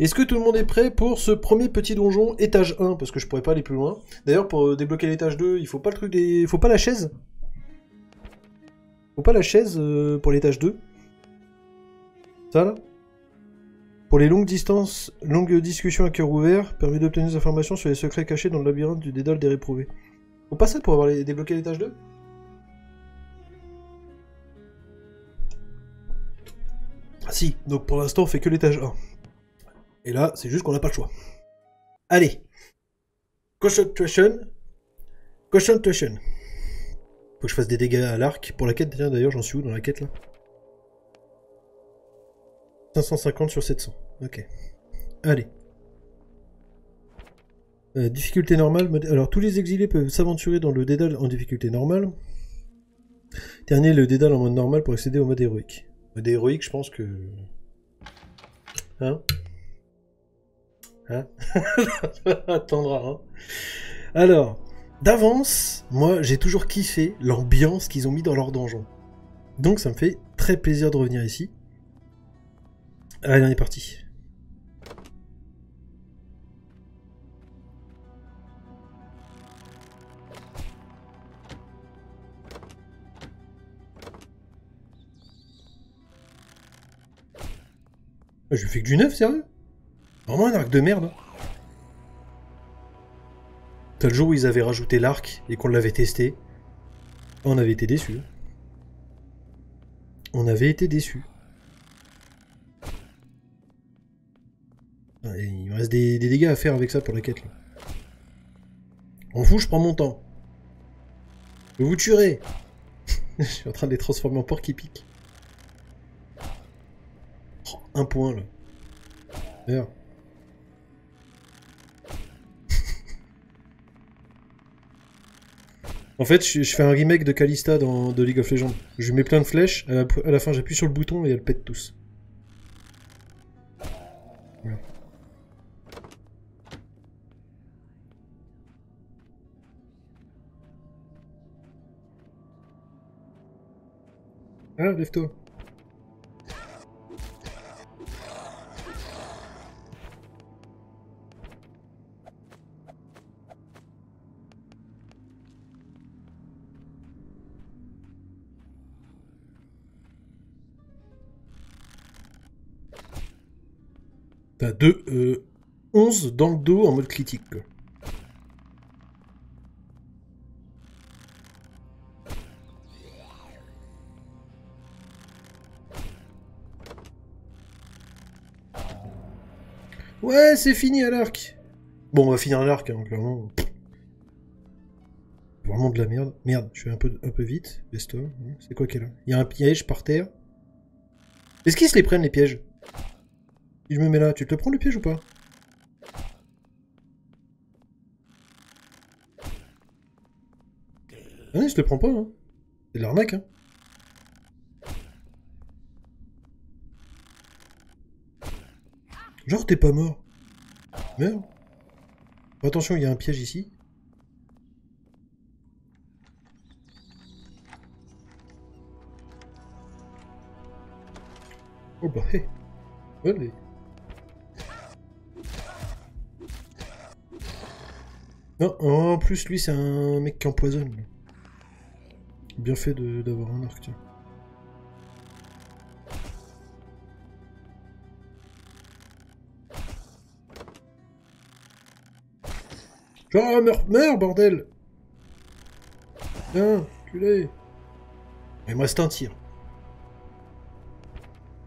Est-ce que tout le monde est prêt pour ce premier petit donjon étage 1? Parce que je pourrais pas aller plus loin. D'ailleurs, pour débloquer l'étage 2, il faut pas le truc des... Faut pas la chaise. Faut pas la chaise pour l'étage 2. Ça là. Pour les longues distances, longues discussions à cœur ouvert, permet d'obtenir des informations sur les secrets cachés dans le labyrinthe du dédale des réprouvés. Faut pas ça pour avoir débloqué l'étage 2? Si, donc pour l'instant on fait que l'étage 1. Et là, c'est juste qu'on n'a pas le choix. Allez. Concentration. Concentration. Faut que je fasse des dégâts à l'arc. Pour la quête, d'ailleurs, j'en suis où dans la quête là? 550 sur 700. Ok. Allez. Difficulté normale. Alors, tous les exilés peuvent s'aventurer dans le dédale en difficulté normale. Dernier, le dédale en mode normal pour accéder au mode héroïque. Mode héroïque, je pense que... Hein? Hein? Attendra, hein. Alors, d'avance, moi, j'ai toujours kiffé l'ambiance qu'ils ont mis dans leur donjon. Donc, ça me fait très plaisir de revenir ici. Allez, on est parti. Je fais que du neuf, sérieux? Vraiment un arc de merde. T'as le jour où ils avaient rajouté l'arc et qu'on l'avait testé. On avait été déçus. On avait été déçus. Allez, il me reste des dégâts à faire avec ça pour la quête. Là. On fout, je prends mon temps. Je vous tuerai. Je suis en train de les transformer en porc qui pique. Oh, un point là. Merde. En fait, je fais un remake de Kalista de League of Legends. Je lui mets plein de flèches, à la fin j'appuie sur le bouton et elle pète tous. Ah, lève-toi. T'as 11 dans le dos en mode critique. Ouais, c'est fini à l'arc. Bon, on va finir à l'arc, hein, clairement. Vraiment de la merde. Merde, je vais un peu vite. Best-of. C'est quoi qu'elle a? Il y a un piège par terre. Est-ce qu'ils se les prennent, les pièges? Si je me mets là, tu te le prends le piège ou pas? Ah non, il se le prend pas, hein. C'est de l'arnaque, hein. Genre t'es pas mort. Merde. Attention, il y a un piège ici. Oh bah hé. Allez. Non, en plus lui c'est un mec qui empoisonne. Bien fait d'avoir un arc, tiens. Genre, meurs, bordel! Tiens, culé! Il me reste un tir.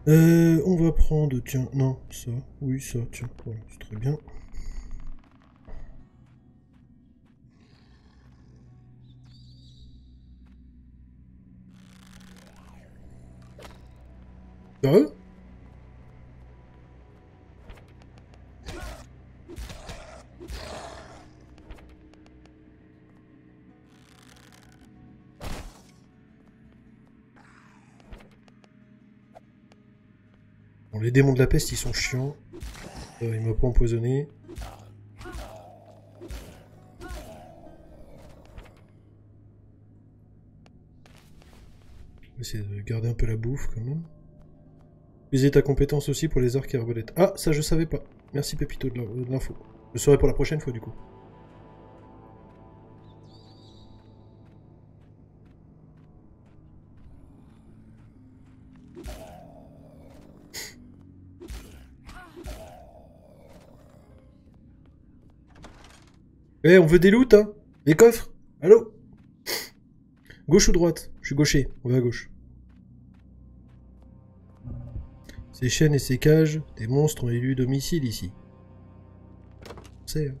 On va prendre, tiens, non, ça, oui, ça, tiens, voilà, c'est très bien. Sérieux? Les démons de la peste, ils sont chiants. Il m'a pas empoisonné. On va essayer de garder un peu la bouffe quand même. User ta compétence aussi pour les arcs et arbalètes. Ah, ça je savais pas. Merci Pepito de l'info. Je saurai pour la prochaine fois du coup. Eh, hey, on veut des loots, hein? Des coffres? Allô? Gauche ou droite? Je suis gaucher, on va à gauche. Ces chaînes et ces cages, des monstres ont élu domicile ici. On sait, hein.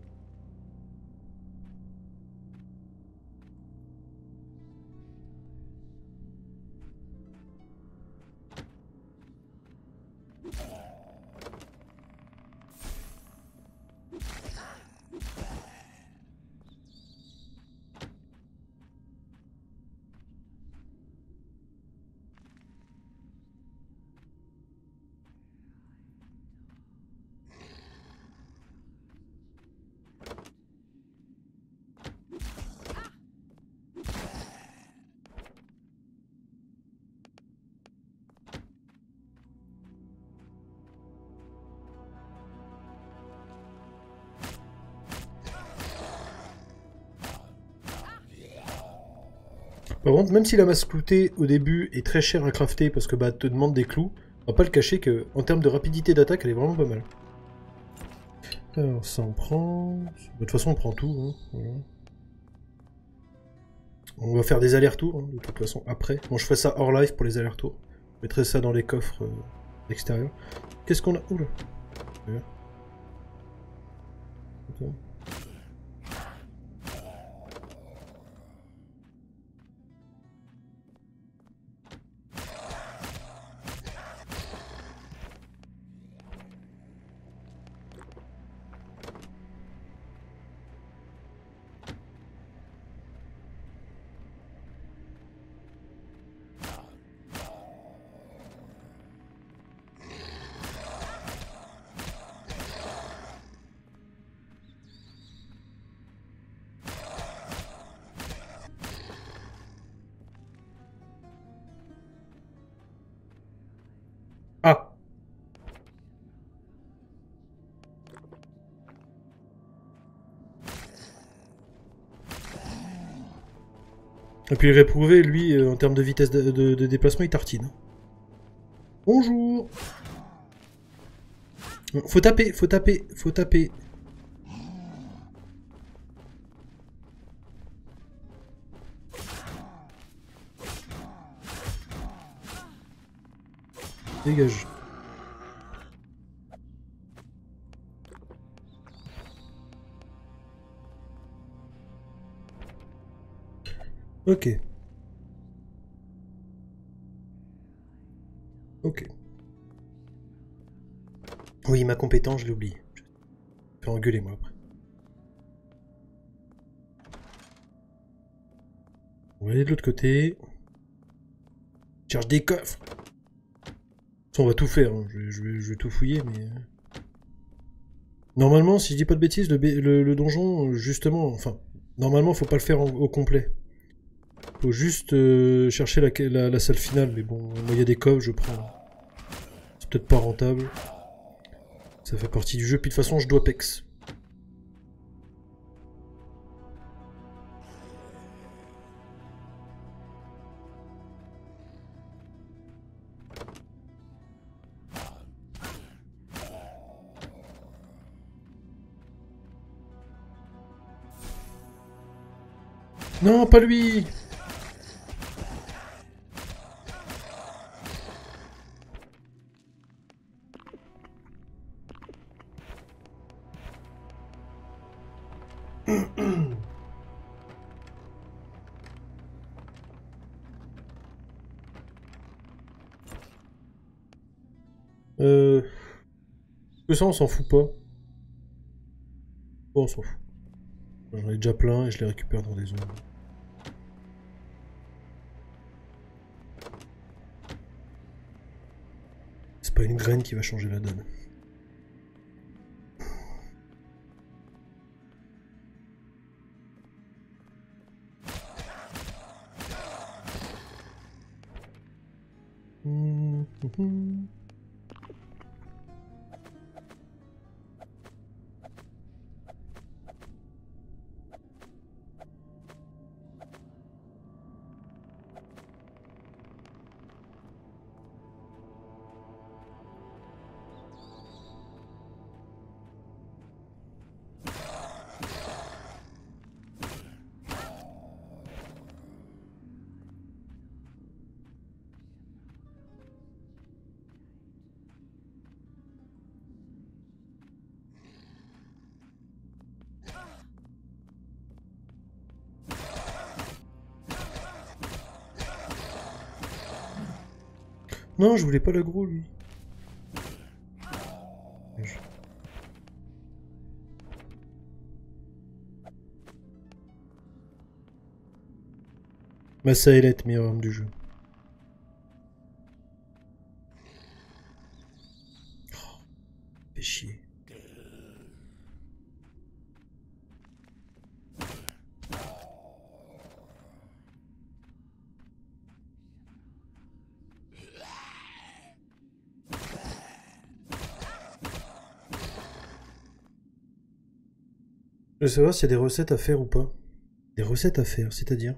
Par contre, même si la masse cloutée au début est très chère à crafter parce que bah te demande des clous, on va pas le cacher que en termes de rapidité d'attaque elle est vraiment pas mal. Alors ça on prend. De toute façon on prend tout. Hein. Voilà. On va faire des allers-retours hein, de toute façon après. Bon je ferai ça hors live pour les allers-retours. Je mettrai ça dans les coffres extérieurs. Qu'est-ce qu'on a? Oula. Okay. Et puis le réprouvé, lui, en termes de vitesse de déplacement, il tartine. Bonjour. Faut taper, faut taper, faut taper. Dégage. Ok. Ok. Oui, ma compétence, je l'oublie. Je vais me faire engueuler, moi, après. On va aller de l'autre côté. Je cherche des coffres. On va tout faire. Hein. Je vais tout fouiller, mais... Normalement, si je dis pas de bêtises, le donjon, justement... Enfin, normalement, faut pas le faire au complet. Faut juste chercher la salle finale, mais bon, il y a des coffres, je prends. C'est peut-être pas rentable. Ça fait partie du jeu, puis de toute façon, je dois pex. Non, pas lui! Ça on s'en fout pas. Bon, on s'en fout. J'en ai déjà plein et je les récupère dans des zones. C'est pas une graine qui va changer la donne. Non, je voulais pas l'aggro, lui. Masaelette, meilleure arme du jeu. Oh, fais chier. Je veux savoir s'il y a des recettes à faire ou pas. Des recettes à faire, c'est-à-dire...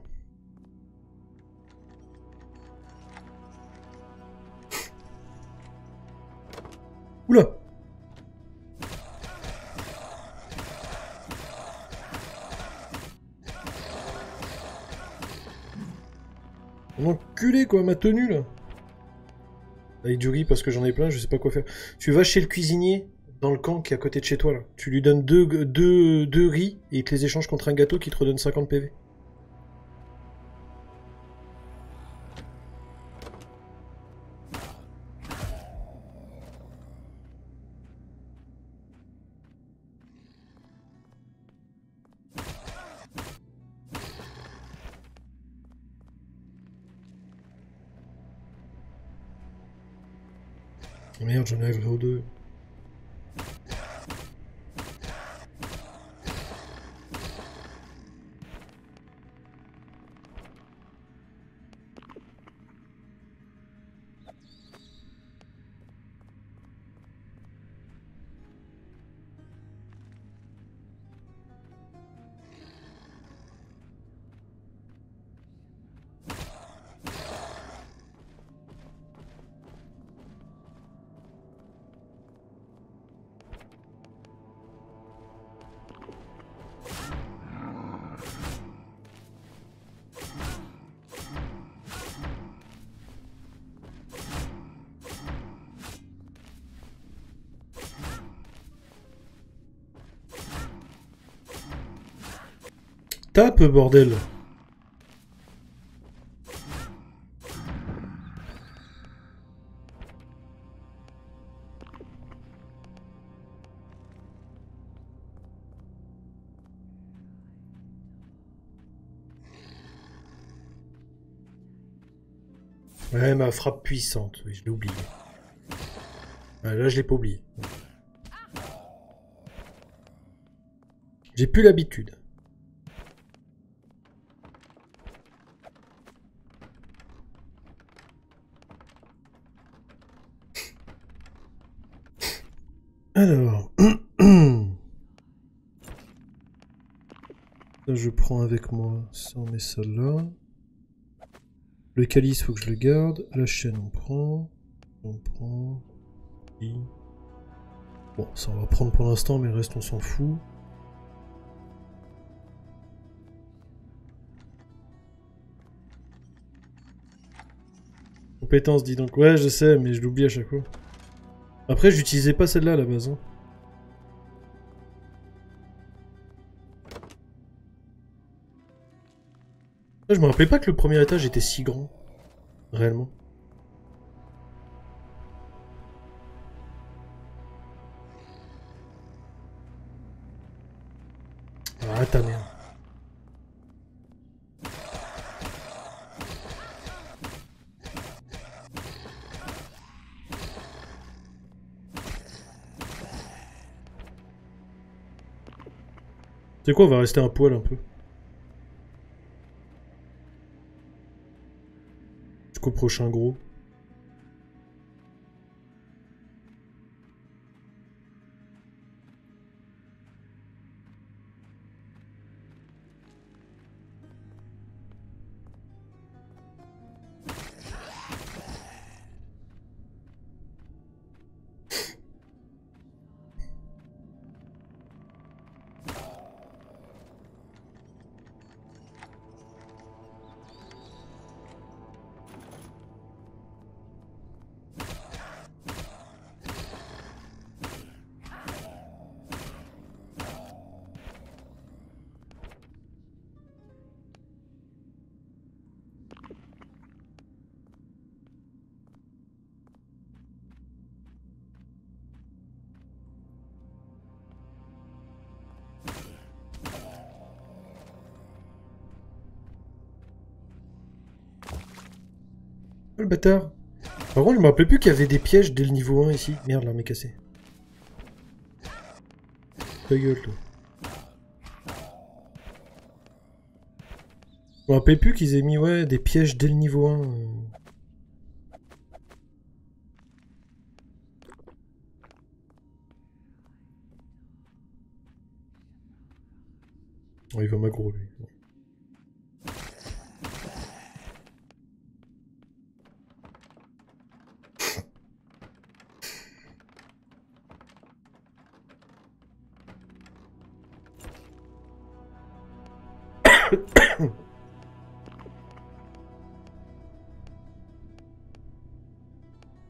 Oula! Enculé quoi, ma tenue là! Avec Jogi, parce que j'en ai plein, je sais pas quoi faire. Tu vas chez le cuisinier, dans le camp qui est à côté de chez toi là. Tu lui donnes deux riz et il te les échange contre un gâteau qui te redonne 50 PV. Merde, j'en ai agréé deux. Tape, bordel. Ouais, ma frappe puissante, oui, je l'ai oublié. Ouais, là, je l'ai pas oublié. J'ai plus l'habitude. Alors, ça, je prends avec moi, ça on met ça là. Le calice, faut que je le garde. La chaîne, on prend. Et... Bon, ça on va prendre pour l'instant, mais le reste on s'en fout. Compétence, dis donc. Ouais, je sais, mais je l'oublie à chaque fois. Après, j'utilisais pas celle-là à la base. Hein. Là, je me rappelais pas que le premier étage était si grand. Réellement. Ah, ta merde. C'est quoi, on va rester un poil un peu. Jusqu'au prochain gros. Oh, le bâtard. Par contre, je me rappelais plus qu'il y avait des pièges dès le niveau 1 ici. Merde, l'arme est cassée. Ta gueule, toi. Je me rappelais plus qu'ils aient mis ouais, des pièges dès le niveau 1. Oh, il va m'aggro, lui.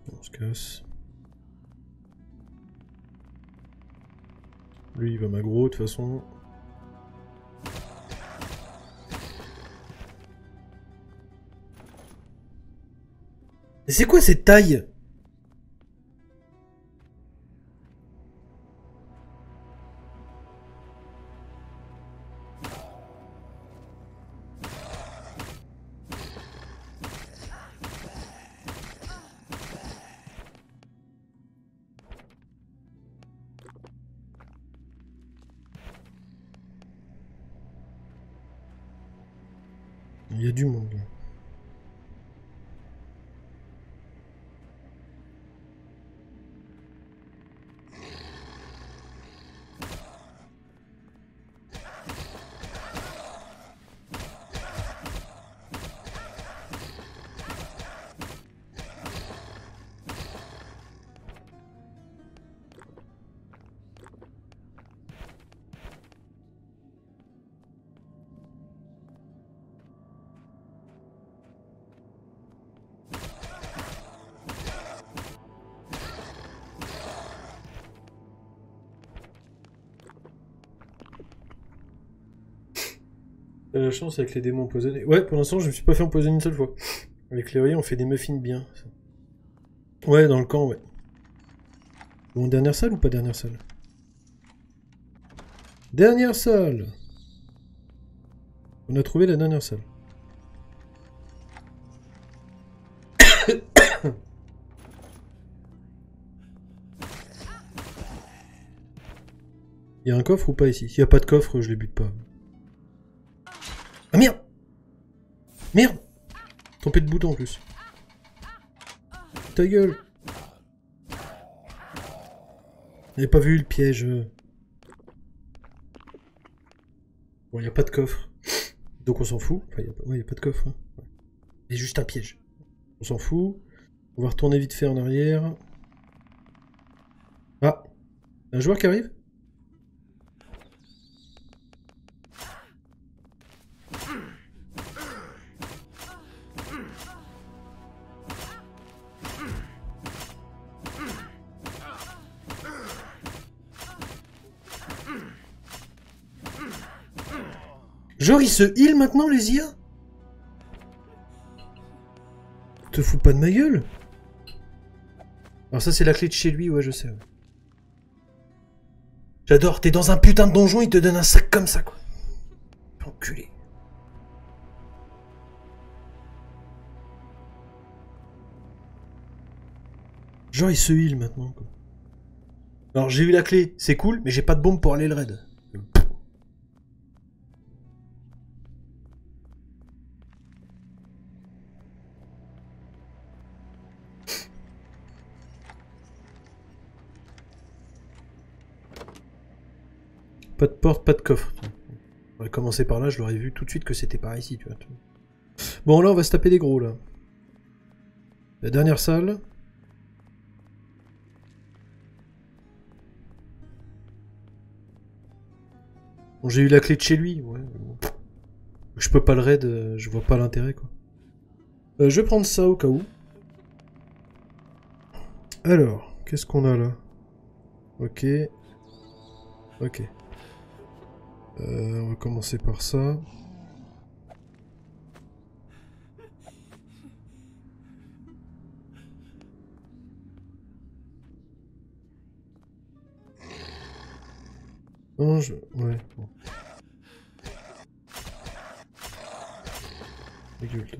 On se casse. Lui il va m'aggro de toute façon. Mais c'est quoi cette taille? Il y a du monde. La chance avec les démons empoisonnés. Ouais, pour l'instant, je me suis pas fait empoisonner une seule fois. Avec les rayons, on fait des muffins bien. Ouais, dans le camp, ouais. Bon, dernière salle ou pas dernière salle? Dernière salle! On a trouvé la dernière salle. Il y a un coffre ou pas ici? S'il n'y a pas de coffre, je les bute pas. Ah merde! Merde! Tempête de boutons en plus. Ta gueule! J'avais pas vu le piège. Bon, y a pas de coffre. Donc on s'en fout. Enfin, ouais, y a pas de coffre. Hein. C'est juste un piège. On s'en fout. On va retourner vite fait en arrière. Ah! Un joueur qui arrive? Genre ils se heal maintenant les IA? Te fous pas de ma gueule? Alors ça c'est la clé de chez lui, ouais je sais. Ouais. J'adore, t'es dans un putain de donjon, il te donne un sac comme ça quoi. Enculé. Genre il se heal maintenant quoi. Alors j'ai eu la clé, c'est cool, mais j'ai pas de bombe pour aller le raid. Pas de porte, pas de coffre. On aurait commencé par là, je l'aurais vu tout de suite que c'était par ici, tu vois. Bon, là, on va se taper des gros, là. La dernière salle. Bon, j'ai eu la clé de chez lui, ouais. Je peux pas le raid, je vois pas l'intérêt, quoi. Je vais prendre ça au cas où. Alors, qu'est-ce qu'on a, là? Ok. Ok. On va commencer par ça. Non, je... Ouais, bon. Régulte.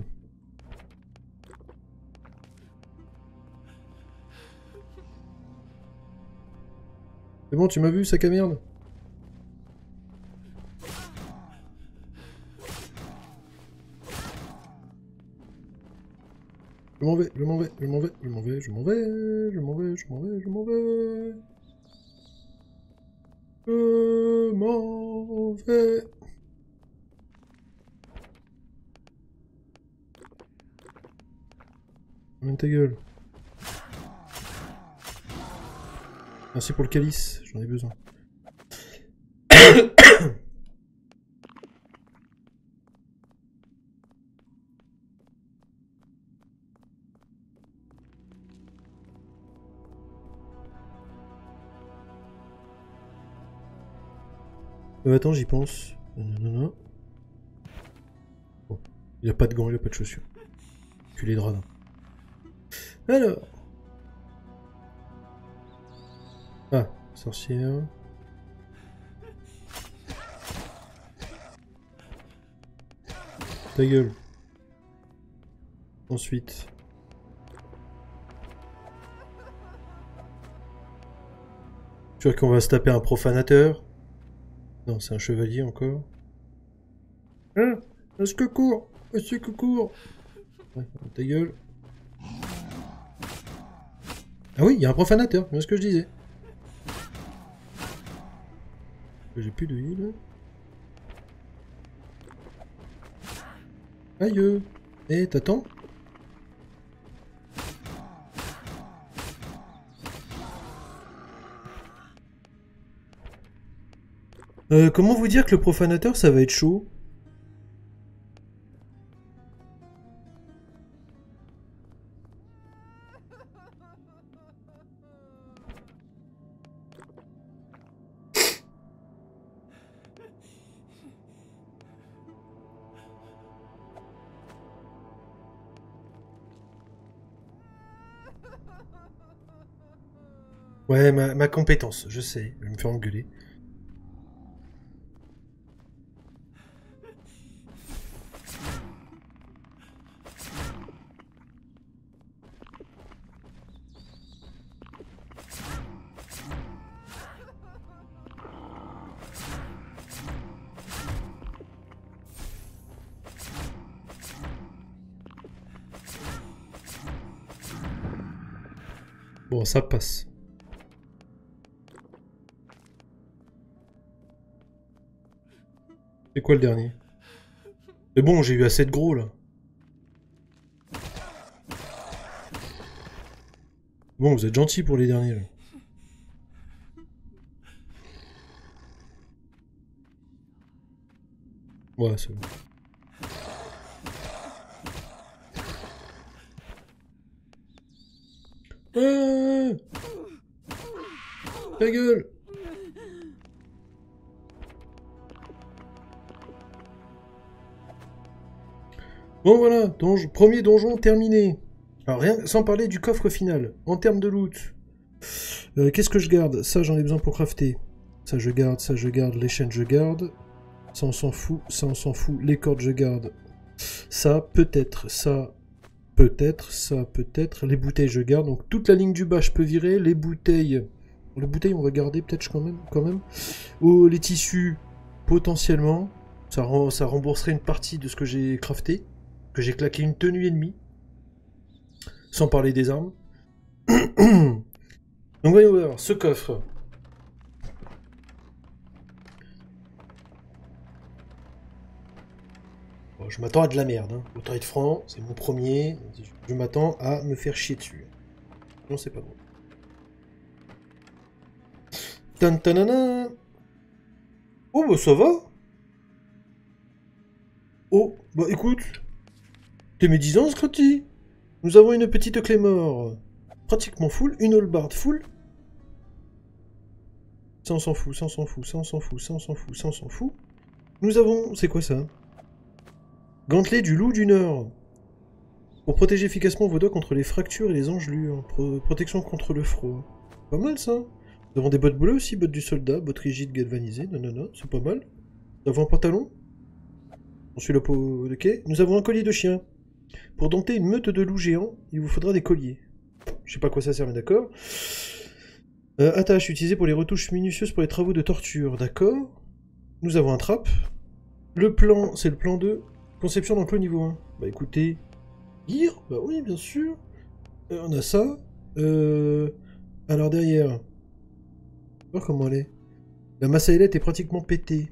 C'est bon, tu m'as vu, sac à merde. Je m'en vais. Mène ta gueule. Merci pour le calice, j'en ai besoin. Attends, j'y pense. Nanana. Bon, il a pas de gants, il a pas de chaussures. Culé de radin. Alors. Ah, sorcière. Ta gueule. Ensuite. Tu vois qu'on va se taper un profanateur? Non, c'est un chevalier encore. Hein? Est-ce que court? Ouais, ta gueule. Ah oui, il y a un profanateur, c'est ce que je disais. J'ai plus de heal. Aïe! Eh, t'attends? Comment vous dire que le profanateur ça va être chaud? Ouais, ma compétence, je sais, je vais me faire engueuler. Bon, ça passe. C'est quoi le dernier? C'est bon, j'ai eu assez de gros là. Bon, vous êtes gentils pour les derniers là. Ouais, c'est bon. Ta gueule! Bon voilà, premier donjon terminé. Alors rien, sans parler du coffre final. En termes de loot, qu'est-ce que je garde? Ça j'en ai besoin pour crafter. Ça je garde, les chaînes je garde. Ça on s'en fout, les cordes je garde. Ça peut-être. Les bouteilles je garde. Donc toute la ligne du bas je peux virer. Les bouteilles on va garder peut-être quand même. Oh, les tissus potentiellement. Ça rembourserait une partie de ce que j'ai crafté. Que j'ai claqué une tenue et demie. Sans parler des armes. Donc voyons voir ce coffre. Bon, je m'attends à de la merde. Hein. Autant être franc, c'est mon premier. Je m'attends à me faire chier dessus. Non, c'est pas bon. Tantanana. Oh bah ça va. Oh, bah écoute, t'es médisant, Scrati. Nous avons une petite clé mort, pratiquement full, une all-barred full. Ça on s'en fout. Nous avons, c'est quoi ça? Gantelet du loup du Nord. Pour protéger efficacement vos doigts contre les fractures et les engelures, protection contre le froid. Pas mal ça. Nous avons des bottes bleues aussi, bottes du soldat, bottes rigides galvanisées, nanana, c'est pas mal. Nous avons un pantalon. On suit le pot de quai. Nous avons un collier de chien. Pour dompter une meute de loups géants, il vous faudra des colliers. Je sais pas à quoi ça sert, mais d'accord. Attache utilisée pour les retouches minutieuses pour les travaux de torture. D'accord. Nous avons un trap. Le plan, c'est le plan 2. Conception d'enclos niveau 1. Bah écoutez... Gear. Bah oui, bien sûr. On a ça. Alors derrière... Voir comment elle est. La masse à ailettes est pratiquement pétée.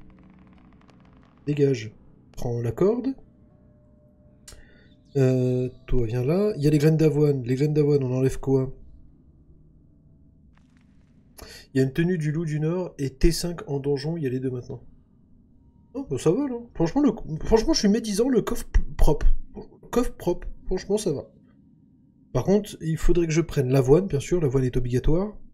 Dégage. Prends la corde. Toi, viens là. Il y a les graines d'avoine. Les graines d'avoine, on enlève quoi? Il y a une tenue du loup du nord et T5 en donjon. Il y a les deux maintenant. Oh, bah ça va là. Franchement, franchement je suis médisant. Le coffre propre. Coffre propre. Franchement, ça va. Par contre, il faudrait que je prenne l'avoine, bien sûr. L'avoine est obligatoire.